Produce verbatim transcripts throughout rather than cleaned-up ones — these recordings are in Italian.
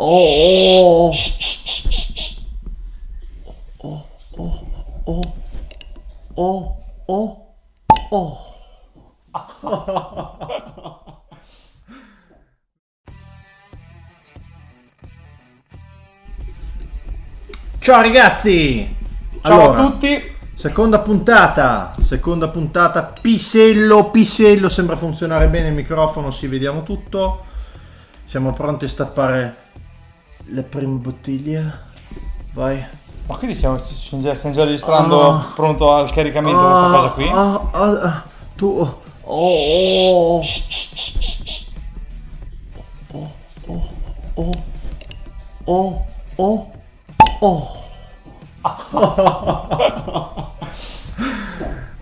Oh, oh, oh, oh, oh, oh, oh. Ciao ragazzi! Ciao allora, a tutti! Seconda puntata, seconda puntata, pisello, pisello, sembra funzionare bene il microfono, sì, vediamo tutto. Siamo pronti a stappare le prime bottiglie. Vai. Ma quindi siamo, stiamo già, stiamo già registrando, ah, pronto al caricamento, ah, questa cosa qui? Ah, ah, tu... Oh, oh, oh, oh, oh, oh, oh, oh.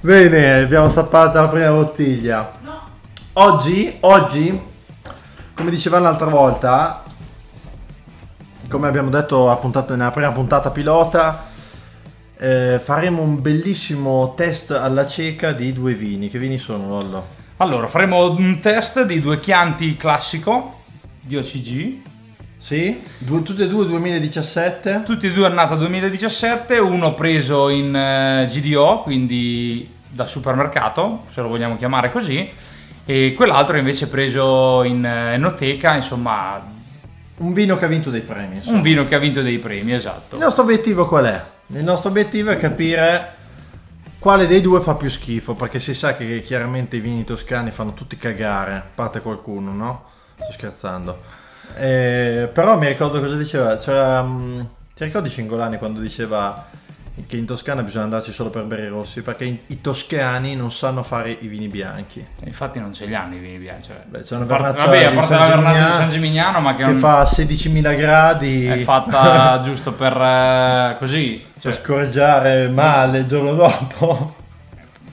Bene, abbiamo stappato la prima bottiglia. Oggi, oggi, come diceva l'altra volta, come abbiamo detto a puntata, nella prima puntata pilota, Eh, faremo un bellissimo test alla cieca di due vini. Che vini sono, Lollo? Allora, faremo un test di due Chianti Classico D O C G. Sì, due, tutti e due duemiladiciassette. Tutti e due annata duemiladiciassette, uno preso in eh, G D O, quindi da supermercato, se lo vogliamo chiamare così, e quell'altro invece preso in eh, enoteca, insomma... Un vino che ha vinto dei premi. Insomma. Un vino che ha vinto dei premi, esatto. Il nostro obiettivo qual è? Il nostro obiettivo è capire quale dei due fa più schifo, perché si sa che chiaramente i vini toscani fanno tutti cagare, a parte qualcuno, no? Sto scherzando. Eh, però mi ricordo cosa diceva, cioè, um, ti ricordi Cingolani quando diceva che in Toscana bisogna andarci solo per bere i rossi, perché in, i toscani non sanno fare i vini bianchi. Infatti non ce li hanno i vini bianchi. Cioè. Beh, c'è una vernaccia, vabbè, di, San la vernaccia di San Gimignano, ma che, che un... fa sedicimila gradi. È fatta giusto per eh, così. Cioè, per scorreggiare male il giorno dopo.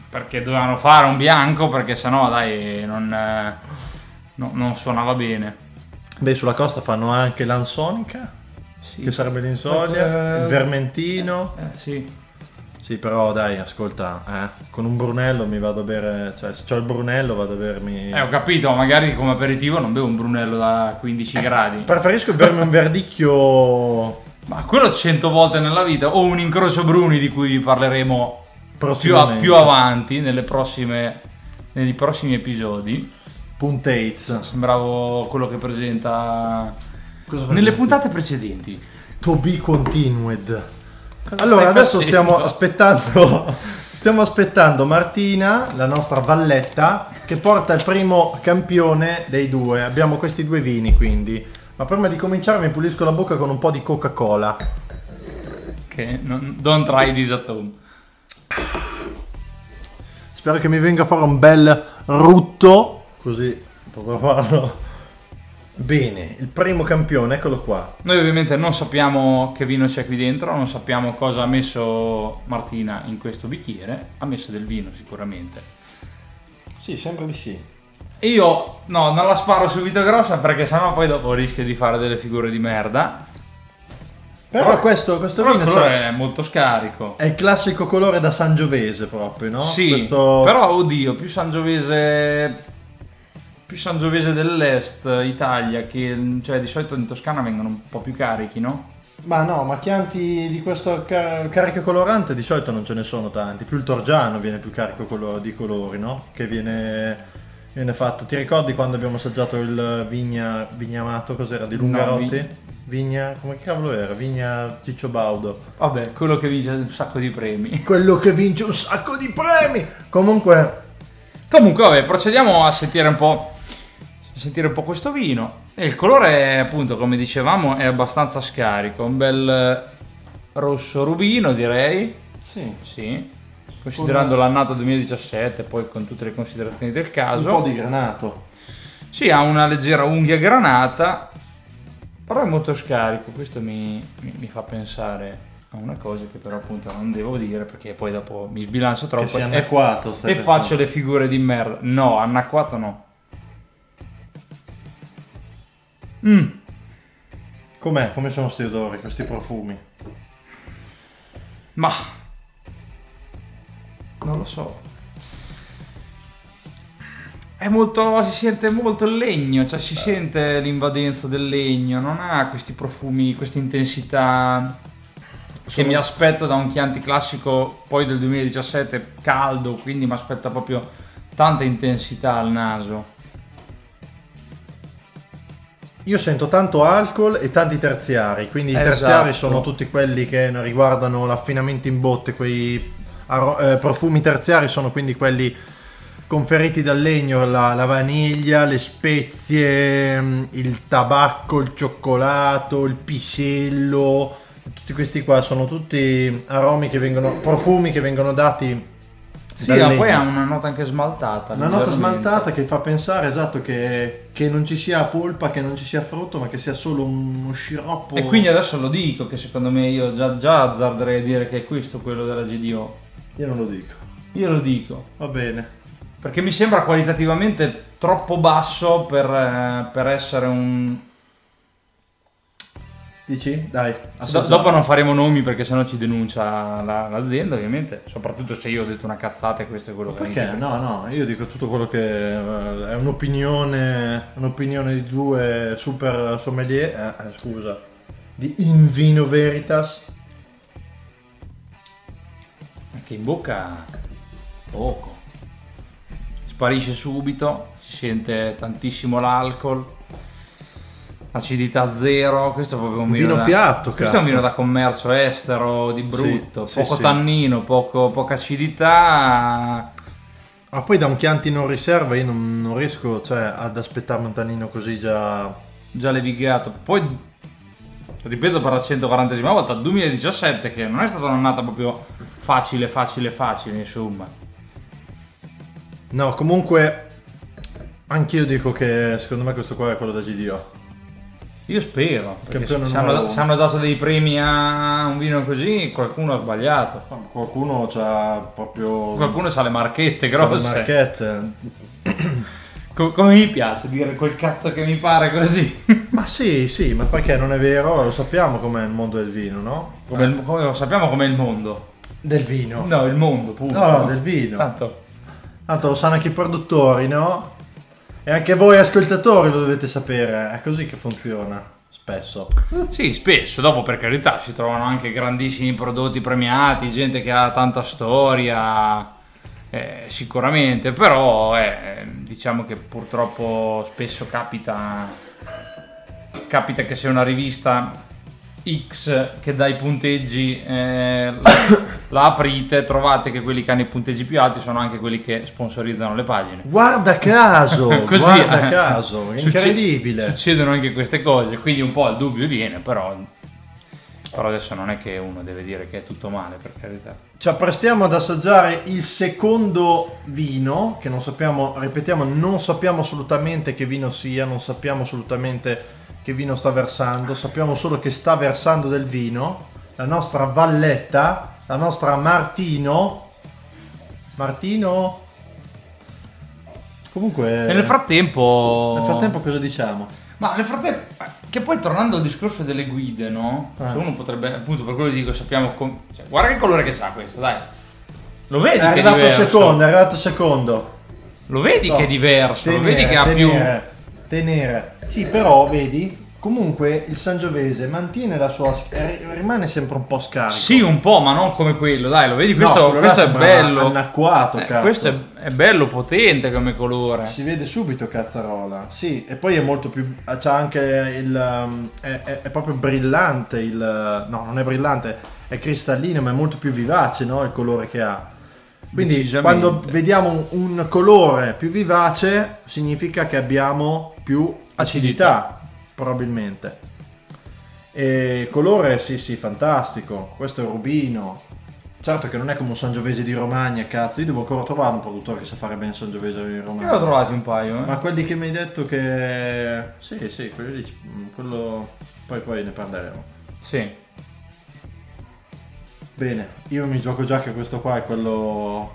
Perché dovevano fare un bianco, perché sennò dai, non, eh, no, non suonava bene. Beh, sulla costa fanno anche l'ansonica. Sì, che sarebbe l'insoglia, eh, il vermentino, eh, eh, sì. Sì, però dai, ascolta, eh, con un brunello mi vado a bere, cioè se ho il brunello vado a bermi... Eh, ho capito, magari come aperitivo non bevo un brunello da quindici eh, gradi. Preferisco bermi un verdicchio... Ma quello cento volte nella vita, o un incrocio bruni di cui vi parleremo più, a, più avanti, nelle prossime, nei prossimi episodi. Puntates. Sembravo quello che presenta... Nelle puntate precedenti. To be continued. Cosa allora adesso facendo? stiamo aspettando Stiamo aspettando Martina, la nostra valletta, che porta il primo campione dei due. Abbiamo questi due vini quindi. Ma prima di cominciare mi pulisco la bocca con un po' di Coca-Cola. Ok, non, don't try this at home. Spero che mi venga a fare un bel rutto, così potrò farlo. Bene, il primo campione, eccolo qua. Noi ovviamente non sappiamo che vino c'è qui dentro, non sappiamo cosa ha messo Martina in questo bicchiere. Ha messo del vino sicuramente. Sì, sembra di sì. E io, no, non la sparo subito grossa perché sennò poi dopo rischio di fare delle figure di merda. Però, però questo, questo però vino il colore, cioè, è molto scarico. È il classico colore da Sangiovese proprio, no? Sì, questo... però oddio, più Sangiovese... più Sangiovese dell'est Italia, che cioè di solito in Toscana vengono un po' più carichi, no? Ma no, ma Chianti di questo car carico colorante di solito non ce ne sono tanti, più il Torgiano viene più carico colo di colori, no? Che viene, viene fatto, ti ricordi quando abbiamo assaggiato il Vigna, Vignamato, cos'era, di Lungarotti? No, vi Vigna, come cavolo era? Vigna Cicciobaudo. Vabbè, quello che vince un sacco di premi. Quello che vince un sacco di premi! Comunque... Comunque vabbè, procediamo a sentire un po'. Sentire un po' questo vino. E il colore, appunto, come dicevamo, è abbastanza scarico. Un bel rosso rubino, direi. Sì. Sì. Considerando l'annata duemiladiciassette, poi con tutte le considerazioni del caso. Un po' di granato. Sì, ha una leggera unghia granata, però è molto scarico. Questo mi, mi, mi fa pensare a una cosa che però appunto non devo dire perché poi dopo mi sbilancio troppo. Che sei anacquato, e facendo. faccio le figure di merda. No, anacquato no. Mm. Com'è? Come sono questi odori, questi profumi? Ma... non lo so. È molto, si sente molto il legno, cioè si sente l'invadenza del legno, non ha questi profumi, questa intensità che mi aspetto da un Chianti Classico poi del duemiladiciassette caldo, quindi mi aspetta proprio tanta intensità al naso. Io sento tanto alcol e tanti terziari, quindi esatto. I terziari sono tutti quelli che riguardano l'affinamento in botte, quei eh, profumi terziari sono quindi quelli conferiti dal legno, la, la vaniglia, le spezie, il tabacco, il cioccolato, il pisello, tutti questi qua sono tutti aromi che vengono, profumi che vengono dati. Sì, ma poi ha una nota anche smaltata. Una nota smaltata che fa pensare, esatto, che, che non ci sia polpa, che non ci sia frutto, ma che sia solo uno sciroppo. E quindi adesso lo dico, che secondo me io già, già azzarderei a dire che è questo quello della G D O. Io non lo dico. Io lo dico. Va bene. Perché mi sembra qualitativamente troppo basso per, eh, per essere un... Dici? Dai. Do dopo non faremo nomi perché sennò ci denuncia l'azienda, ovviamente. Soprattutto se io ho detto una cazzata e questo è quello ma che... Perché? Mi no, no, io dico tutto quello che... Eh, è un'opinione un'opinione di due super sommelier, eh, scusa, di In Vino Veritas. Che in bocca poco. Sparisce subito, si sente tantissimo l'alcol, acidità zero, questo è proprio un vino, vino da, piatto, questo cazzo. È un vino da commercio estero, di brutto, sì, poco sì, tannino, sì. Poco, poca acidità. Ma poi da un Chianti non riserva io non, non riesco cioè, ad aspettarmi un tannino così già... Già levigato, poi ripeto per la centoquarantesima volta, duemiladiciassette che non è stata un'annata proprio facile, facile, facile insomma. No, comunque anch'io dico che secondo me questo qua è quello da G D O. Io spero, perché se hanno dato dei premi a un vino così, qualcuno ha sbagliato. Qualcuno c'ha proprio... Qualcuno c'ha le marchette grosse. Le marchette. Come mi piace dire quel cazzo che mi pare così. Ma sì, sì, ma perché non è vero? Lo sappiamo com'è il mondo del vino, no? Come il, come, lo sappiamo com'è il mondo. Del vino. No, il mondo, punto. No, no, del vino. Tanto... Tanto lo sanno anche i produttori, no? E anche voi ascoltatori lo dovete sapere, è così che funziona, spesso. Sì, spesso, dopo per carità si trovano anche grandissimi prodotti premiati, gente che ha tanta storia, eh, sicuramente, però eh, diciamo che purtroppo spesso capita, capita che se una rivista X che dà i punteggi, eh, la aprite, trovate che quelli che hanno i punteggi più alti sono anche quelli che sponsorizzano le pagine. Guarda caso, così, guarda caso, è incredibile. Succedono anche queste cose, quindi un po' il dubbio viene, però, però adesso non è che uno deve dire che è tutto male, per carità. Ci apprestiamo ad assaggiare il secondo vino, che non sappiamo, ripetiamo, non sappiamo assolutamente che vino sia, non sappiamo assolutamente... Che vino sta versando, sappiamo solo che sta versando del vino, la nostra Valletta, la nostra Martino, Martino, comunque... E nel frattempo... Nel frattempo cosa diciamo? Ma nel frattempo, che poi tornando al discorso delle guide, no? Eh. Cioè uno potrebbe, appunto per quello che dico, sappiamo... Com... Cioè, guarda che colore che sa questo, dai! Lo vedi è arrivato che è secondo, è arrivato secondo! Lo vedi no. Che è diverso, tenere, lo vedi che ha tenere. più... Tenere. Sì, però vedi, comunque il Sangiovese mantiene la sua, rimane sempre un po' scarico. Sì, un po', ma non come quello, dai, lo vedi, questo, no, questo è bello. Anacquato, eh, cazzo. Questo è, è bello potente come colore. Si vede subito cazzarola. Sì, e poi è molto più c'ha anche il è, è, è proprio brillante il no, non è brillante, è cristallino, ma è molto più vivace, no, il colore che ha. Quindi quando vediamo un colore più vivace significa che abbiamo più acidità, acidità. probabilmente. E il colore sì sì fantastico, questo è Orbino. Certo che non è come un Sangiovese di Romagna, cazzo, io devo ancora trovare un produttore che sa fare bene il Sangiovese di Romagna. Io ho trovati un paio, eh. Ma quelli che mi hai detto che... Sì sì, quello lì, quello... Poi poi ne parleremo. Sì. Bene, io mi gioco già che questo qua è quello...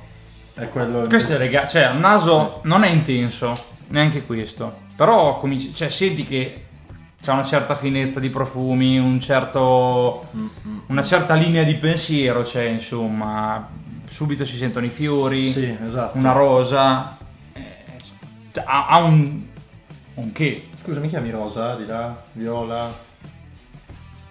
È quello... Questo è rega... Cioè, il naso non è intenso, neanche questo. Però cominci... Cioè, senti che c'è una certa finezza di profumi, un certo... Mm-hmm. Una certa linea di pensiero, cioè, insomma... Subito si sentono i fiori, sì, esatto. Una rosa... ha, ha un... un che? Scusa, mi chiami rosa, di là, viola...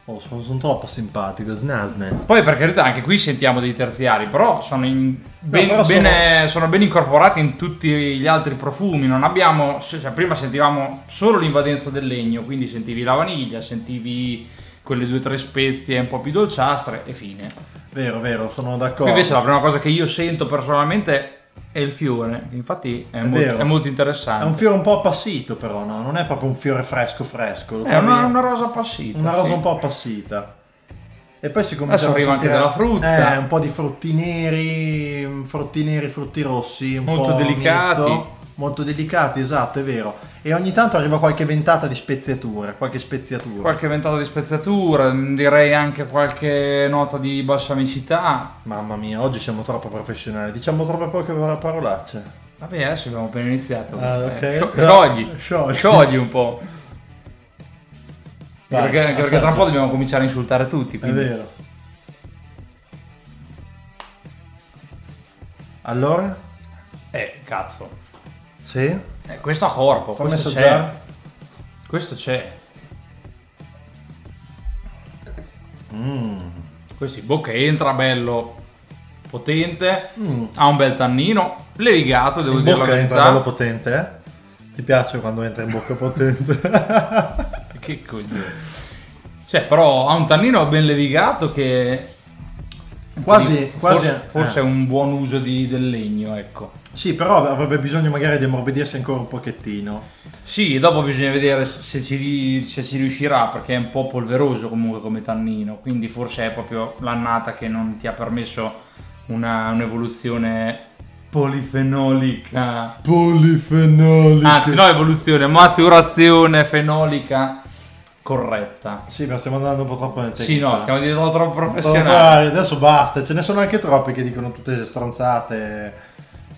Oh, sono, sono troppo simpatico, snasne. Poi per carità anche qui sentiamo dei terziari, però sono, in, ben, no, però bene, sono... sono ben incorporati in tutti gli altri profumi. Non abbiamo, cioè, prima sentivamo solo l'invadenza del legno, quindi sentivi la vaniglia, sentivi quelle due o tre spezie un po' più dolciastre e fine. Vero, vero, sono d'accordo. Invece la prima cosa che io sento personalmente è il fiore, infatti è, è, molto, è molto interessante. È un fiore un po' appassito però, no? Non è proprio un fiore fresco fresco. È una, una rosa appassita. Una rosa sì. un po' appassita. E poi si comincia a sentire anche della frutta. Eh, un po' di frutti neri, frutti neri, frutti rossi. Un molto po' delicati. Misto, molto delicati, esatto, è vero. E ogni tanto arriva qualche ventata di speziatura, qualche speziatura. Qualche ventata di speziatura, direi anche qualche nota di balsamicità. Mamma mia, oggi siamo troppo professionali, diciamo troppo poche parolacce. Vabbè, adesso abbiamo appena iniziato. Ah, okay. eh, sciogli, sciogli, sciogli un po'. Vai, perché, perché tra un po' dobbiamo cominciare a insultare tutti. Quindi. È vero. Allora? Eh, cazzo. Sì? Eh, questo a corpo, Come questo c'è. Questo c'è. Mm. Questo in bocca entra, bello potente, mm. ha un bel tannino, levigato, devo in dire bocca la verità. Entra bello potente, eh? Ti piace quando entra in bocca potente? Che coglione. Cioè, però ha un tannino ben levigato che... Quasi, quasi, forse, forse eh. un buon uso di, del legno, ecco. Sì, però avrebbe bisogno magari di ammorbidirsi ancora un pochettino. Sì, dopo bisogna vedere se ci, se ci riuscirà, perché è un po' polveroso comunque come tannino, quindi forse è proprio l'annata che non ti ha permesso un'evoluzione polifenolica. Polifenolica! Anzi, no evoluzione, maturazione fenolica. Corretta. Sì, ma stiamo andando un po' troppo nel tecnico. Sì, no, stiamo diventando troppo professionali. Adesso basta, ce ne sono anche troppi che dicono tutte stronzate.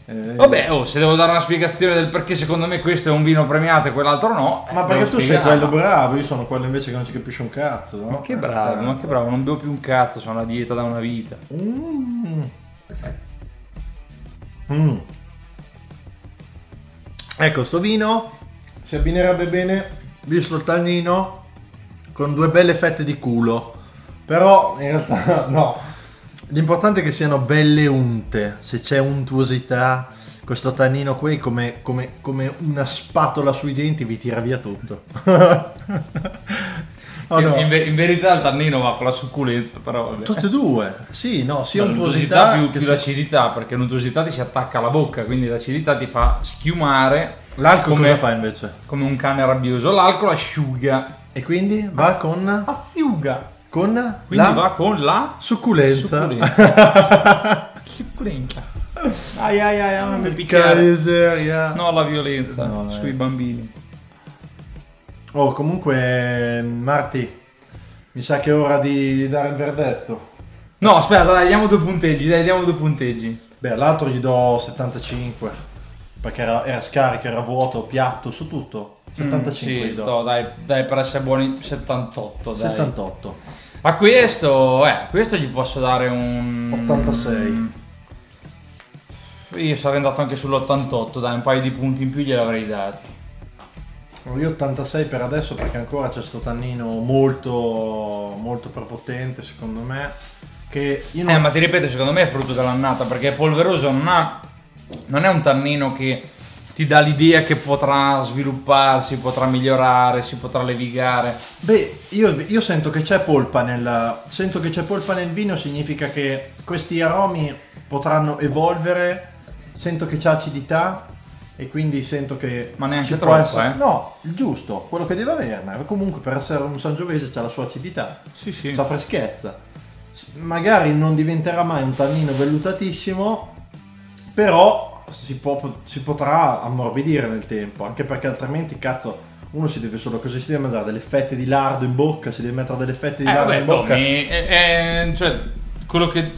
Eh... Vabbè, oh, se devo dare una spiegazione del perché secondo me questo è un vino premiato e quell'altro no. Ma perché tu spiegare. sei quello bravo, io sono quello invece che non ci capisce un cazzo. No? Ma che bravo, ma che bravo, non bevo più un cazzo, sono a dieta da una vita. Mm. Mm. Ecco, sto vino si abbinerebbe bene, visto il tannino, con due belle fette di culo, però in realtà no, l'importante è che siano belle unte, se c'è untuosità, questo tannino qui come, come, come una spatola sui denti vi tira via tutto. Oh no. in, in verità il tannino va con la succulenza, però vabbè. Tutte e due, sì, no, sia untuosità più, più l'acidità, perché l'untuosità ti si attacca alla bocca, quindi l'acidità ti fa schiumare. L'alcol come cosa fa invece? Come un cane rabbioso, l'alcol asciuga. E quindi va con... Asciuga! Con quindi la... va con la... Succulenza! Succulenza! Succulenza! Ai ai ai, non mi picchiare! Miseria. No, la violenza no, sui eh. bambini! Oh, comunque, Marti, mi sa che è ora di dare il verdetto. No, aspetta, dai, diamo due punteggi, dai, diamo due punteggi. Beh, all'altro gli do settantacinque, perché era, era scarico, era vuoto, piatto, su tutto. settantacinque mm, sì, no, dai, dai, per essere buoni settantotto, dai. settantotto. Ma questo, eh, questo gli posso dare un... ottantasei. Io sarei andato anche sull'ottantotto, dai, un paio di punti in più gliel'avrei dato. Io ottantasei per adesso perché ancora c'è sto tannino molto, molto prepotente secondo me. Che io non... Eh, ma ti ripeto, secondo me è frutto dell'annata, perché è polveroso, non, ha... non è un tannino che... ti dà l'idea che potrà svilupparsi, potrà migliorare, si potrà levigare. Beh, io, io sento che c'è polpa nel... Sento che c'è polpa nel vino, significa che questi aromi potranno evolvere, sento che c'è acidità e quindi sento che... Ma neanche troppo, essere, eh? No, il giusto, quello che deve averne. Comunque per essere un sangiovese c'ha la sua acidità, sì, sì. Sua freschezza. Magari non diventerà mai un tannino vellutatissimo, però... Si, può, si potrà ammorbidire nel tempo, anche perché altrimenti cazzo uno si deve solo così, si deve mangiare delle fette di lardo in bocca, si deve mettere delle fette di eh, lardo vabbè, in bocca Tommy, eh, eh, cioè quello che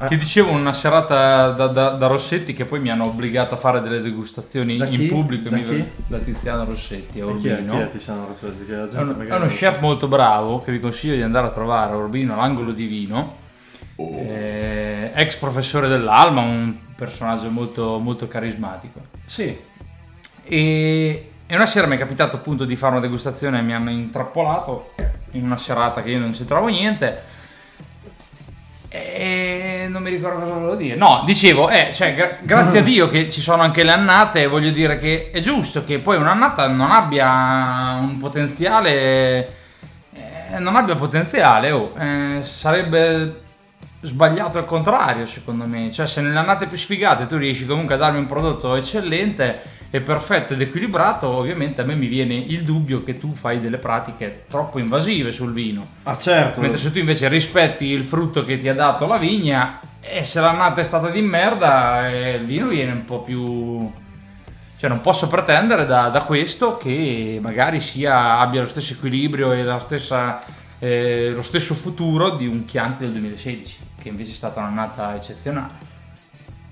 eh. ti dicevo una serata da, da, da Rossetti, che poi mi hanno obbligato a fare delle degustazioni in pubblico da, mi... da Tiziano Rossetti a Orbino. Chi è, chi è Tiziano Rossetti? Che la gente è, un, è uno chef molto bravo che vi consiglio di andare a trovare a Orbino, all'angolo di vino. Oh. Eh, ex professore dell'Alma, un personaggio molto, molto carismatico. Sì. e, e una sera mi è capitato appunto di fare una degustazione, mi hanno intrappolato in una serata che io non c'entravo niente e non mi ricordo cosa volevo dire. No, dicevo, eh, cioè, gra grazie a Dio che ci sono anche le annate, e voglio dire che è giusto che poi un'annata non abbia un potenziale, eh, non abbia potenziale, oh, eh, sarebbe sbagliato al contrario secondo me, cioè se nelle annate più sfigate tu riesci comunque a darmi un prodotto eccellente e perfetto ed equilibrato, ovviamente a me mi viene il dubbio che tu fai delle pratiche troppo invasive sul vino. Ah certo. Mentre se tu invece rispetti il frutto che ti ha dato la vigna, e se l'annata è stata di merda, eh, il vino viene un po' più... Cioè non posso pretendere da, da questo che magari sia, abbia lo stesso equilibrio e la stessa, eh, lo stesso futuro di un Chianti del duemilasedici, che invece è stata un'annata eccezionale.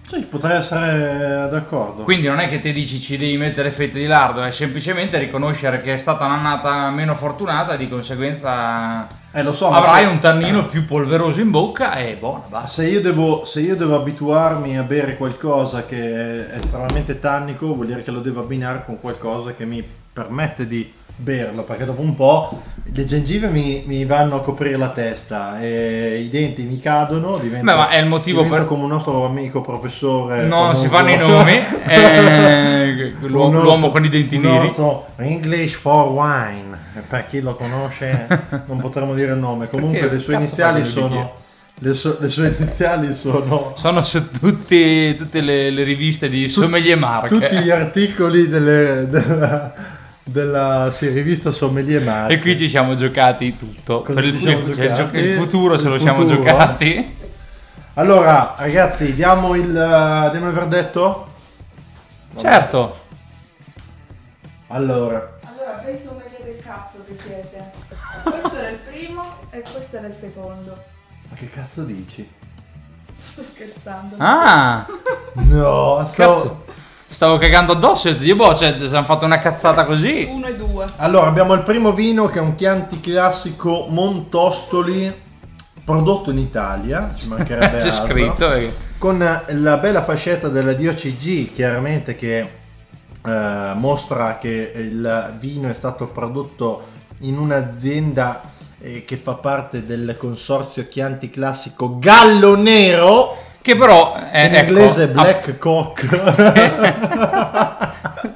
Sì, potrei essere d'accordo. Quindi non è che ti dici ci devi mettere fette di lardo, è semplicemente riconoscere che è stata un'annata meno fortunata, di conseguenza eh, lo so, avrai se... un tannino eh. più polveroso in bocca e buona, basta. Se io, devo, se io devo abituarmi a bere qualcosa che è estremamente tannico, vuol dire che lo devo abbinare con qualcosa che mi permette di berlo, perché dopo un po' le gengive mi, mi vanno a coprire la testa e i denti mi cadono, divento, Beh, ma è il motivo per... come un nostro amico professore, no, si fanno i nomi, eh, l'uomo con i denti neri, English for wine, per chi lo conosce non potremmo dire il nome, comunque perché le sue iniziali sono le, so, le sue iniziali sono sono su tutti, tutte le, le riviste di sommelier Marche, tutti gli articoli delle, della della sì, rivista Sommelier Marche, e qui ci siamo giocati tutto. Cosa per il, siamo il, giocati? il futuro il ce lo futuro. siamo giocati. Allora ragazzi, diamo il, diamo il verdetto? Vabbè. Certo. Allora Allora per i sommelier del cazzo che siete, questo era il primo e questo era il secondo. Ma che cazzo dici? Sto scherzando. Ah no, stavo... cazzo. Stavo cagando addosso e ti dico, boh, cioè, siamo fatto una cazzata così. Uno e due. Allora, abbiamo il primo vino che è un Chianti Classico Montostoli, prodotto in Italia, ci mancherebbe altro. C'è scritto. Perché... Con la bella fascetta della D O C G, chiaramente, che eh, mostra che il vino è stato prodotto in un'azienda eh, che fa parte del consorzio Chianti Classico Gallo Nero. Che però è, in inglese ecco, Black Cock.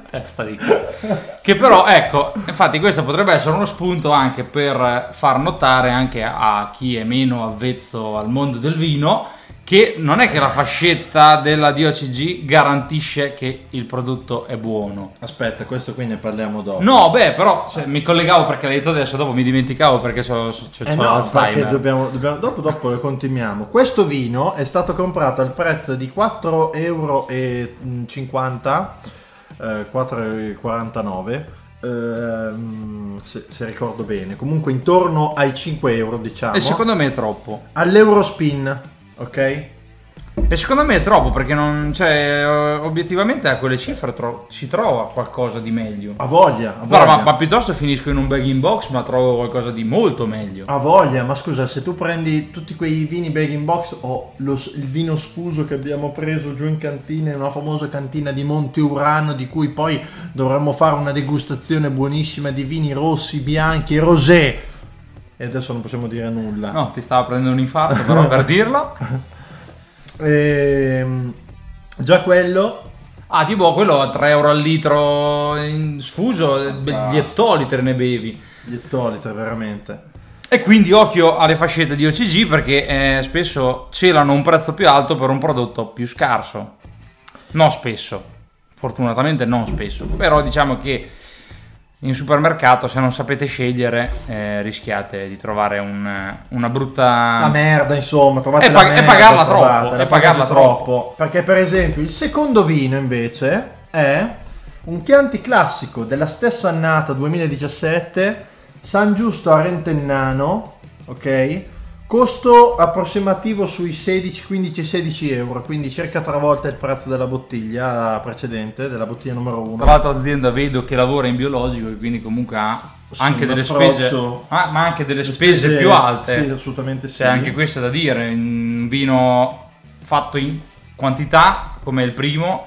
Testa di cazzo. Che però ecco, infatti questo potrebbe essere uno spunto anche per far notare anche a chi è meno avvezzo al mondo del vino che non è che la fascetta della D O C G garantisce che il prodotto è buono. Aspetta, questo qui ne parliamo dopo. No, beh, però cioè, mi collegavo perché l'hai detto adesso, dopo mi dimenticavo perché c'ho eh no, perché dobbiamo, dobbiamo dopo, dopo lo continuiamo. Questo vino è stato comprato al prezzo di quattro e cinquanta euro, eh, quattro e quarantanove, eh, se, se ricordo bene. Comunque intorno ai cinque euro, diciamo. E secondo me è troppo. All'Eurospin. Ok? E secondo me è troppo perché non, cioè, obiettivamente a quelle cifre tro si trova qualcosa di meglio. A voglia, a voglia. Ma, ma piuttosto finisco in un bag in box ma trovo qualcosa di molto meglio. A voglia, ma scusa, se tu prendi tutti quei vini bag in box o lo, il vino sfuso che abbiamo preso giù in cantina, in una famosa cantina di Monte Urano, di cui poi dovremmo fare una degustazione buonissima di vini rossi, bianchi e rosé. E adesso non possiamo dire nulla. No, ti stava prendendo un infarto però per dirlo. Ehm, già quello... Ah, tipo quello a tre euro al litro in sfuso, ah, gli ettolitri ne bevi. Gli ettolitri, veramente. E quindi occhio alle fascette di O C G perché eh, spesso celano un prezzo più alto per un prodotto più scarso. Non spesso, fortunatamente non spesso, però diciamo che... in supermercato se non sapete scegliere eh, rischiate di trovare un, una brutta la merda, insomma, trovate e, la merda, e pagarla trovate, troppo e pagarla troppo. troppo perché per esempio il secondo vino invece è un Chianti Classico della stessa annata duemiladiciassette, San Giusto a Rentennano, ok, costo approssimativo sui quindici sedici euro, quindi circa tre volte il prezzo della bottiglia precedente, della bottiglia numero uno. Tra l'altro l'azienda vedo che lavora in biologico e quindi comunque ha anche delle spese, ma, ma anche delle spese, spese più alte. Sì, assolutamente sì. C'è anche questo da dire, un vino fatto in quantità come il primo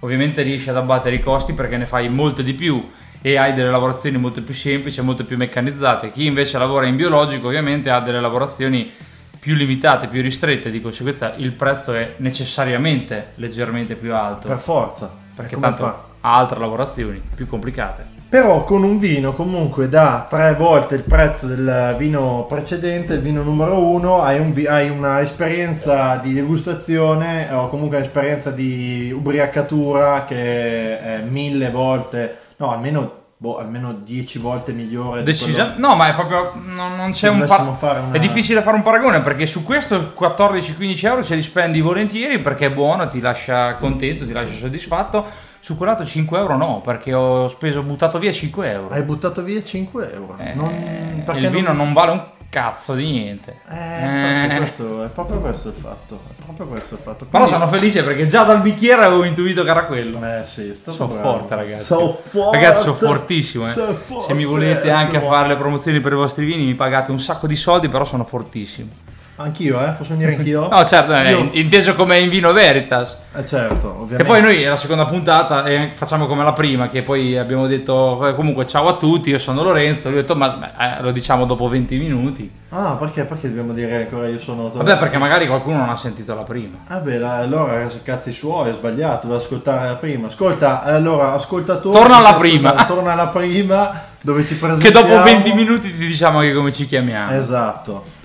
ovviamente riesci ad abbattere i costi perché ne fai molto di più e hai delle lavorazioni molto più semplici e molto più meccanizzate. Chi invece lavora in biologico ovviamente ha delle lavorazioni più limitate, più ristrette, di conseguenza il prezzo è necessariamente leggermente più alto. Per forza. Perché tanto fa? Ha altre lavorazioni più complicate. Però con un vino comunque da tre volte il prezzo del vino precedente, il vino numero uno, hai, un, hai una esperienza di degustazione o comunque un'esperienza di ubriacatura che è mille volte, no almeno... boh, almeno dieci volte migliore. Decisa... quello... no, ma è proprio... non, non c'è un par... fare una... è difficile fare un paragone, perché su questo quattordici quindici euro ce li spendi volentieri perché è buono, ti lascia contento, ti lascia soddisfatto. Su quell'altro cinque euro no, perché ho speso, ho buttato via cinque euro. Hai buttato via cinque euro? Eh, non... perché il vino non... non vale un cazzo di niente. Eh, eh. Questo, è proprio questo il fatto. È proprio questo il fatto. Quindi... però sono felice perché già dal bicchiere avevo intuito che era quello. Eh sì, sto sono bravo. forte ragazzi. So forte, ragazzi sono fortissimo. Eh. So forte, se mi volete anche so... fare le promozioni per i vostri vini mi pagate un sacco di soldi, però sono fortissimo. Anch'io, eh? Posso venire anch'io? No, certo, io... inteso come In Vino Veritas. Eh certo, ovviamente. E poi noi, la seconda puntata, eh, facciamo come la prima, che poi abbiamo detto, comunque, ciao a tutti, io sono Lorenzo, lui ho detto, ma eh, lo diciamo dopo venti minuti. Ah, perché? Perché dobbiamo dire ancora io sono... Vabbè, perché magari qualcuno non ha sentito la prima. Vabbè, ah, allora, cazzi suoi, è sbagliato, deve ascoltare la prima. Ascolta, allora, ascoltatore... torna alla prima! Torna alla prima, dove ci presentiamo... che dopo venti minuti ti diciamo anche come ci chiamiamo. Esatto.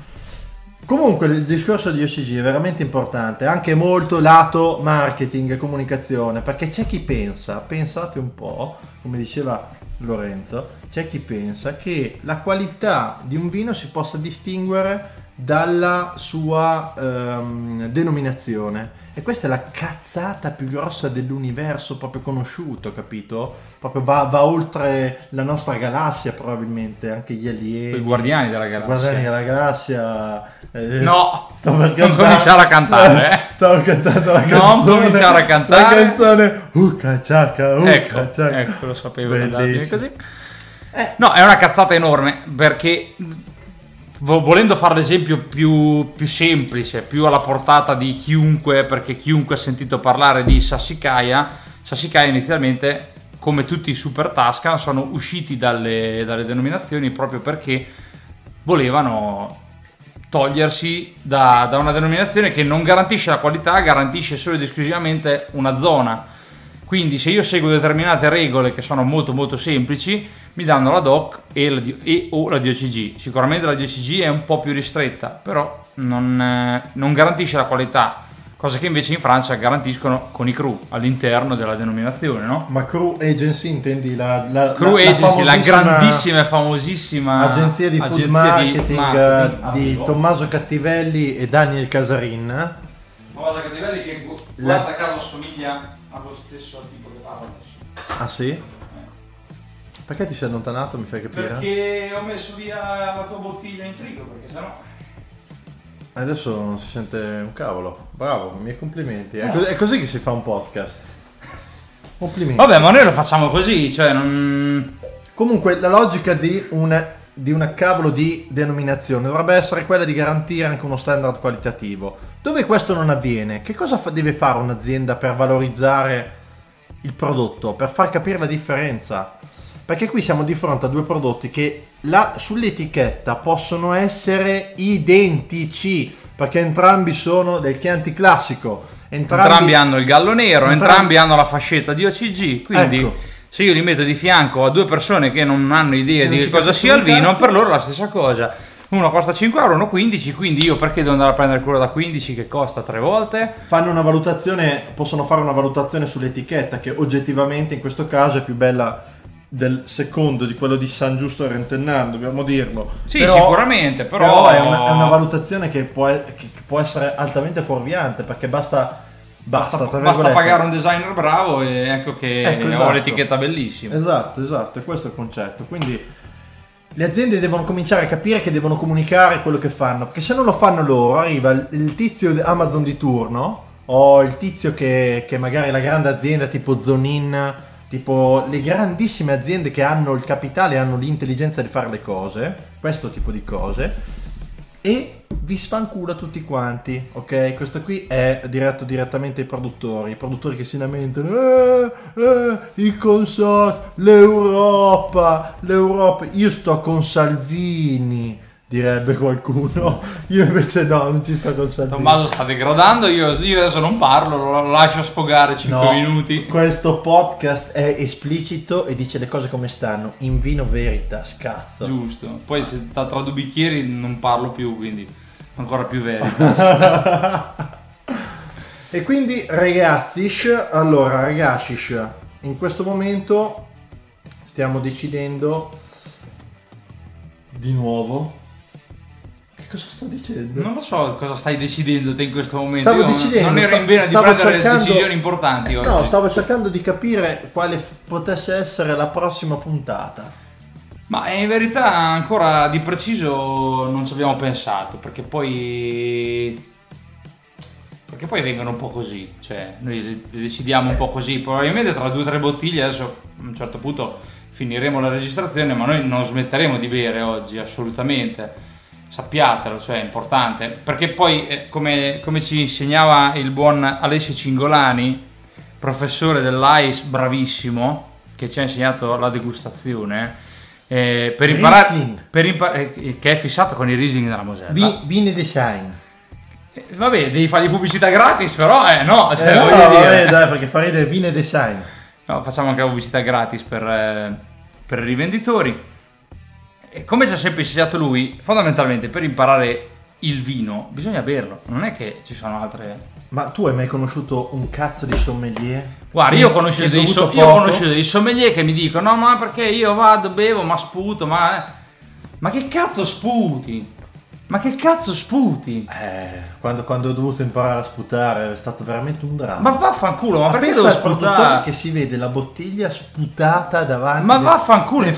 Comunque il discorso di O C G è veramente importante, anche molto lato marketing e comunicazione, perché c'è chi pensa, pensate un po', come diceva Lorenzo, c'è chi pensa che la qualità di un vino si possa distinguere dalla sua ehm, denominazione, e questa è la cazzata più grossa dell'universo proprio conosciuto, capito? Proprio va, va oltre la nostra galassia, probabilmente anche gli alieni, i guardiani della galassia, guardiani della galassia. Eh, no, stavo per cantare, non cominciare a cantare, eh. stavo cantando la canzone, non cominciare a cantare la canzone Ucca Ciacca, Ucca ecco, Ciacca, ecco, lo sapevo così. Eh. No, è una cazzata enorme, perché volendo fare l'esempio più, più semplice, più alla portata di chiunque, perché chiunque ha sentito parlare di Sassicaia, Sassicaia inizialmente, come tutti i Super Tuscan, sono usciti dalle, dalle denominazioni proprio perché volevano togliersi da, da una denominazione che non garantisce la qualità, garantisce solo ed esclusivamente una zona. Quindi se io seguo determinate regole che sono molto molto semplici, mi danno la D O C e, la, e o la D O C G. Sicuramente la D O C G è un po' più ristretta, però non, eh, non garantisce la qualità, cosa che invece in Francia garantiscono con i cru all'interno della denominazione, no? Ma cru agency intendi la, la cru la, agency, la, la grandissima e famosissima agenzia di food agenzia marketing, di, marketing di, di Tommaso Cattivelli e Daniel Casarin. Tommaso Cattivelli che guarda la... caso assomiglia allo stesso tipo che parla adesso. Ah sì? Perché ti sei allontanato, mi fai capire? Perché ho messo via la tua bottiglia in frigo, perché sennò... adesso non si sente un cavolo. Bravo, i miei complimenti. È, no. cos- è così che si fa un podcast. Complimenti. Vabbè, ma noi lo facciamo così, cioè non... Comunque, la logica di una, di una cavolo di denominazione dovrebbe essere quella di garantire anche uno standard qualitativo. Dove questo non avviene, che cosa fa- deve fare un'azienda per valorizzare il prodotto, per far capire la differenza? Perché qui siamo di fronte a due prodotti che là, sull'etichetta possono essere identici, perché entrambi sono del Chianti Classico, entrambi, entrambi hanno il Gallo Nero, entrambi, entrambi hanno la fascetta di O C G, quindi ecco, se io li metto di fianco a due persone che non hanno idea di cosa sia il vino, per loro è la stessa cosa. Uno costa cinque euro, uno quindici, quindi io perché devo andare a prendere quello da quindici che costa tre volte? Fanno una valutazione, possono fare una valutazione sull'etichetta che oggettivamente in questo caso è più bella del secondo, di quello di San Giusto a Rentennano, dobbiamo dirlo. Sì, però, sicuramente, però, però è, una, è una valutazione che può, che può essere altamente fuorviante, perché basta basta, basta, basta pagare un designer bravo e ecco che ecco, esatto, ho l'etichetta bellissima. Esatto, esatto, e questo è il concetto. Quindi le aziende devono cominciare a capire che devono comunicare quello che fanno, perché se non lo fanno loro arriva il, il tizio Amazon di turno o il tizio che, che magari la grande azienda tipo Zonin, tipo le grandissime aziende che hanno il capitale, hanno l'intelligenza di fare le cose, questo tipo di cose, e vi sfancula tutti quanti, ok? Questo qui è diretto direttamente ai produttori, i produttori che si lamentano, eh, eh, i consorzi, l'Europa, l'Europa, io sto con Salvini, direbbe qualcuno, io invece no, non ci sto con Salvini. Tommaso sta degradando, io, io adesso non parlo, lo lascio sfogare cinque minuti. Questo podcast è esplicito e dice le cose come stanno, in vino veritas, cazzo. Giusto, poi se tra due bicchieri non parlo più, quindi ancora più veritas. E quindi ragazzi, allora ragazzi, in questo momento stiamo decidendo di nuovo. Cosa sto dicendo? Non lo so cosa stai decidendo te in questo momento. Stavo Io decidendo, non ero in vena di prendere cercando, decisioni importanti oggi. No, stavo cercando di capire quale potesse essere la prossima puntata. Ma in verità ancora di preciso non ci abbiamo pensato, perché poi perché poi vengono un po' così, cioè noi le decidiamo un po' così, probabilmente tra due o tre bottiglie adesso a un certo punto finiremo la registrazione, ma noi non smetteremo di bere oggi assolutamente. Sappiatelo, cioè è importante, perché poi eh, come, come ci insegnava il buon Alessio Cingolani, professore dell'A I S, bravissimo, che ci ha insegnato la degustazione, eh, per imparare, per imparare eh, che è fissato con i Riesling della Mosella. Vini Design. Eh, vabbè, devi fargli pubblicità gratis, però eh no, cioè, eh, no voglio vabbè, dire. Dai, perché farete Vini Design. No, facciamo anche la pubblicità gratis per, eh, per i rivenditori. Come ci ha sempre insegnato lui, fondamentalmente per imparare il vino bisogna berlo, non è che ci sono altre... Ma tu hai mai conosciuto un cazzo di sommelier? Guarda, io ho conosciuto dei, so io ho conosciuto dei sommelier che mi dicono no, ma perché io vado, bevo, ma sputo, ma... Ma che cazzo sputi? Ma che cazzo sputi? Eh, quando, quando ho dovuto imparare a sputare è stato veramente un dramma. Ma vaffanculo, ma, ma perché devo sputare? Che si vede la bottiglia sputata davanti. Ma vaffanculo,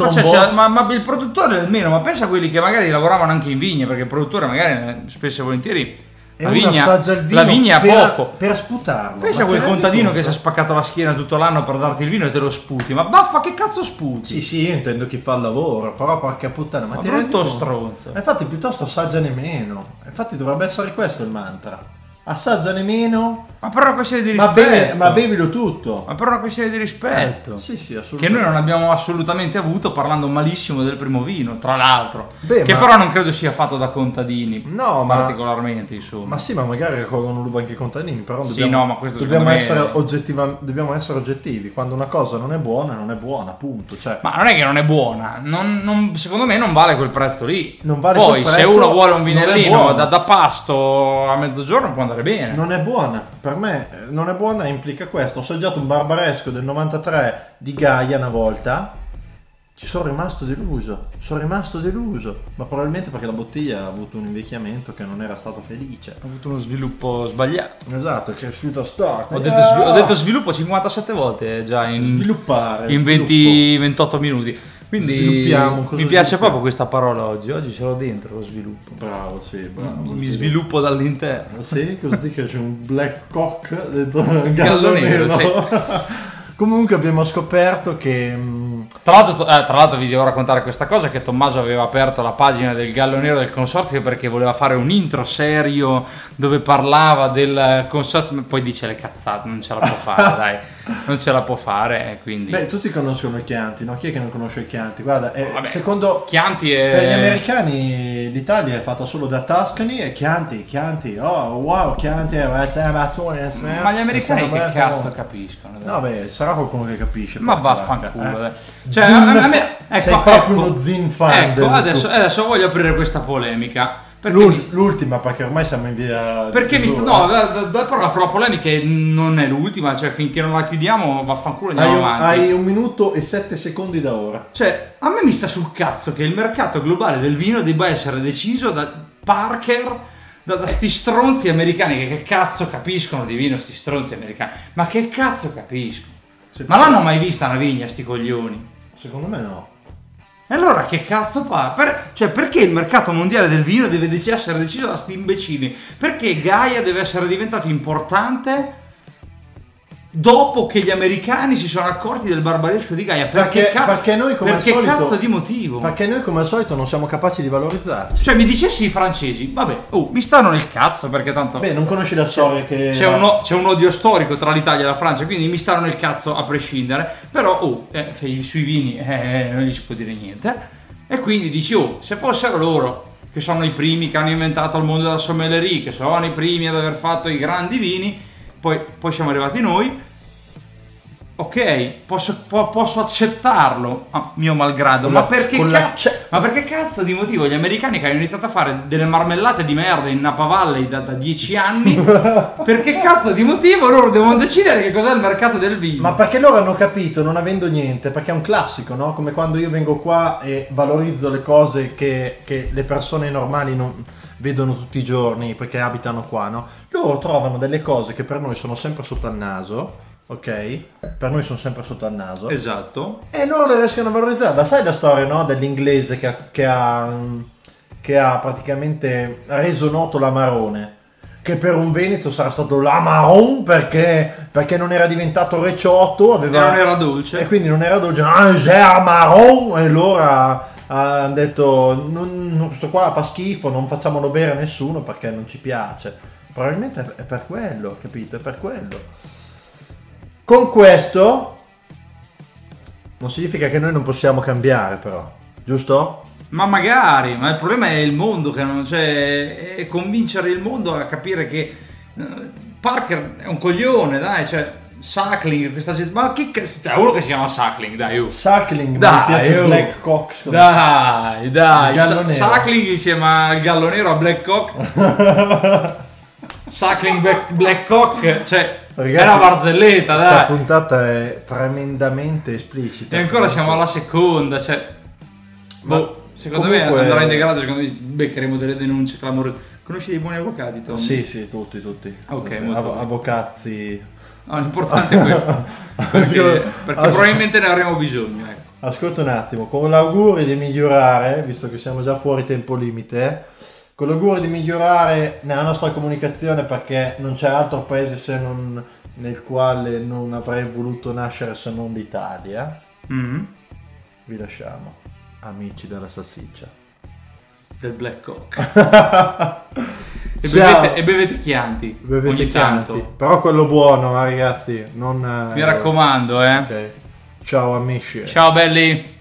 ma, ma il produttore almeno, ma pensa a quelli che magari lavoravano anche in vigna, perché il produttore magari spesso e volentieri e la, vigna, il vino la vigna per, ha poco. Per sputarlo. Pensa a quel contadino che si è spaccato la schiena tutto l'anno per darti il vino e te lo sputi. Ma vaffa, che cazzo sputi? Sì, sì, io intendo chi fa il lavoro, però porca puttana, ma, ma ti brutto stronzo. Ma infatti piuttosto assaggiane meno. Infatti dovrebbe essere questo il mantra. Assaggiane meno. Ma per una questione di rispetto. Ma, beve, ma bevilo tutto. Ma per una questione di rispetto. Eh, sì, sì, assolutamente. Che noi non abbiamo assolutamente avuto parlando malissimo del primo vino, tra l'altro. Che ma... però non credo sia fatto da contadini. No, particolarmente, ma... insomma. Ma sì, ma magari raccolgono l'uva anche i contadini, però dobbiamo, sì, no, ma questo dobbiamo, essere me... oggettiva... dobbiamo essere oggettivi. Quando una cosa non è buona, non è buona, punto. Cioè... Ma non è che non è buona. Non, non, secondo me non vale quel prezzo lì. Non vale Poi, quel prezzo. Poi se uno vuole un vinellino da, da pasto a mezzogiorno può andare bene. Non è buona. Per me non è buona implica questo. Ho assaggiato un Barbaresco del novantatré di Gaia una volta, ci sono rimasto deluso, sono rimasto deluso, ma probabilmente perché la bottiglia ha avuto un invecchiamento che non era stato felice. Ha avuto uno sviluppo sbagliato. Esatto, è cresciuta storta. Ho, ah! ho detto sviluppo cinquantasette volte già in, Sviluppare, in venti, ventotto minuti. Quindi mi piace proprio questa parola oggi, oggi ce l'ho dentro lo sviluppo. Bravo, sì, bravo. Mi sviluppo dall'interno. Sì, così che c'è un Black Cock dentro un Gallo Nero. Sì. Comunque abbiamo scoperto che... Tra l'altro, eh, tra l'altro vi devo raccontare questa cosa, che Tommaso aveva aperto la pagina del Gallo Nero del Consorzio perché voleva fare un intro serio dove parlava del Consorzio, poi dice le cazzate, non ce la può fare, dai, non ce la può fare, quindi... Beh, tutti conoscono i Chianti, no? Chi è che non conosce i Chianti? Guarda, eh, Vabbè, secondo... Chianti è... Per gli americani l'Italia è fatta solo da Tuscany e Chianti, Chianti, oh wow, Chianti è... Ma gli americani che cazzo capiscono? Dai. No, beh, sarà qualcuno che capisce. Ma vaffanculo, eh. Cioè, a me, ecco, sei proprio ecco, uno zin fan. Ecco, adesso, adesso voglio aprire questa polemica. L'ultima, perché ormai siamo in via. Perché mi sta, no, da, da, da, però la polemica non è l'ultima, cioè finché non la chiudiamo, vaffanculo, andiamo avanti. Hai un minuto e sette secondi da ora. Cioè, a me mi sta sul cazzo che il mercato globale del vino debba essere deciso da Parker, da, da sti stronzi americani. Che, che cazzo capiscono di vino, sti stronzi americani? Ma che cazzo capiscono? Ma l'hanno mai vista una vigna, sti coglioni? Secondo me no. E allora che cazzo fa? Per, cioè perché il mercato mondiale del vino deve dec essere deciso da sti imbecilli? Perché Gaia deve essere diventato importante dopo che gli americani si sono accorti del barbaresco di Gaia, perché, perché, cazzo, perché noi come perché al solito, cazzo di motivo? Perché noi come al solito non siamo capaci di valorizzarci. Cioè mi dicessi i francesi, vabbè, oh, mi stanno nel cazzo perché tanto... Beh, non conosci la storia che... C'è un, un odio storico tra l'Italia e la Francia, quindi mi stanno nel cazzo a prescindere. Però, oh, eh, sui vini eh, non gli si può dire niente. E quindi dici, oh, se fossero loro, che sono i primi che hanno inventato il mondo della sommellerie, che sono i primi ad aver fatto i grandi vini, poi, poi siamo arrivati noi, ok, posso, po posso accettarlo a mio malgrado, ma perché, ma perché cazzo di motivo gli americani che hanno iniziato a fare delle marmellate di merda in Napa Valley da, da dieci anni, perché cazzo di motivo loro devono decidere che cos'è il mercato del vino? Ma perché loro hanno capito, non avendo niente, perché è un classico, no? Come quando io vengo qua e valorizzo le cose che, che le persone normali non... vedono tutti i giorni perché abitano qua, no? Loro trovano delle cose che per noi sono sempre sotto al naso, ok? Per noi sono sempre sotto al naso. Esatto. E loro le riescono a valorizzare. Sai la storia, no? Dell'inglese che ha, che, ha, che ha praticamente reso noto l'amarone, che per un veneto sarà stato l'amaron perché, perché non era diventato Reciotto, aveva... non era dolce. E quindi non era dolce. Ah, c'è amaron! E allora... hanno detto non, questo qua fa schifo, non facciamolo bere a nessuno perché non ci piace. Probabilmente è per quello, capito? È per quello. Con questo non significa che noi non possiamo cambiare, però, giusto? Ma magari, ma il problema è il mondo che non c'è, è convincere il mondo a capire che Parker è un coglione, dai, cioè Suckling, questa gente, ma che cazzo, è uno che si chiama Suckling, dai, oh. Suckling, dai, mi piace il Black Cock, dai, dai, Suckling insieme al Gallo Nero a Black Cock. Suckling Black, Black Cock, cioè, ragazzi, è una barzelletta, dai. Questa puntata è tremendamente esplicita. E ancora siamo alla seconda, cioè, ma boh, secondo me andrà in degrado, secondo me beccheremo delle denunce clamorose. Conosci dei buoni avvocati, Tommy? Sì, sì, tutti, tutti. Ok, tutti. Molto Av avvocazzi. Ah, l'importante è quello, perché, perché probabilmente ne avremo bisogno. Ecco. Ascolta un attimo, con l'augurio di migliorare, visto che siamo già fuori tempo limite, con l'augurio di migliorare nella nostra comunicazione, perché non c'è altro paese se non, nel quale non avrei voluto nascere se non l'Italia, mm-hmm. Vi lasciamo, amici della salsiccia. Del Black Cock. E bevete, e bevete Chianti, bevete ogni Chianti, tanto. Però quello buono, eh, ragazzi, non... Mi raccomando, eh. Okay. Ciao amici. Ciao belli.